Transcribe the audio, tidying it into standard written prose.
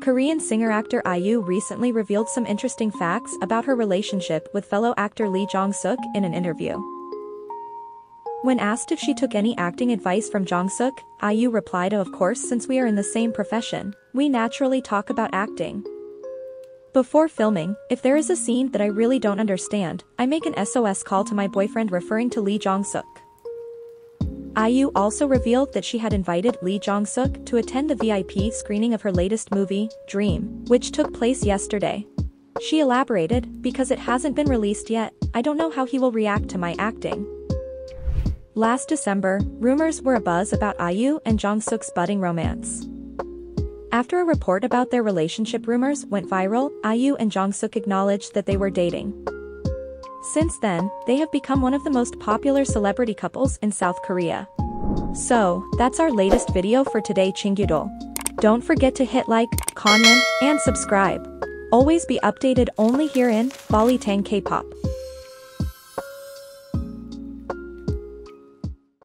Korean singer-actor IU recently revealed some interesting facts about her relationship with fellow actor Lee Jong-suk in an interview. When asked if she took any acting advice from Jong-suk, IU replied, "Oh, of course, since we are in the same profession, we naturally talk about acting. Before filming, if there is a scene that I really don't understand, I make an SOS call to my boyfriend," referring to Lee Jong-suk. IU also revealed that she had invited Lee Jong-suk to attend the VIP screening of her latest movie, Dream, which took place yesterday. She elaborated, "Because it hasn't been released yet, I don't know how he will react to my acting." Last December, rumors were abuzz about IU and Jong-suk's budding romance. After a report about their relationship rumors went viral, IU and Jong-suk acknowledged that they were dating. Since then, they have become one of the most popular celebrity couples in South Korea. So, that's our latest video for today, Chingyudol. Don't forget to hit like, comment, and subscribe. Always be updated only here in Balitang K-pop.